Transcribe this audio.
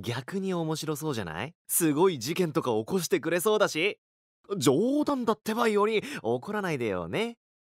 逆に面白そうじゃない？すごい事件とか起こしてくれそうだし。冗談だってばより怒らないでよね。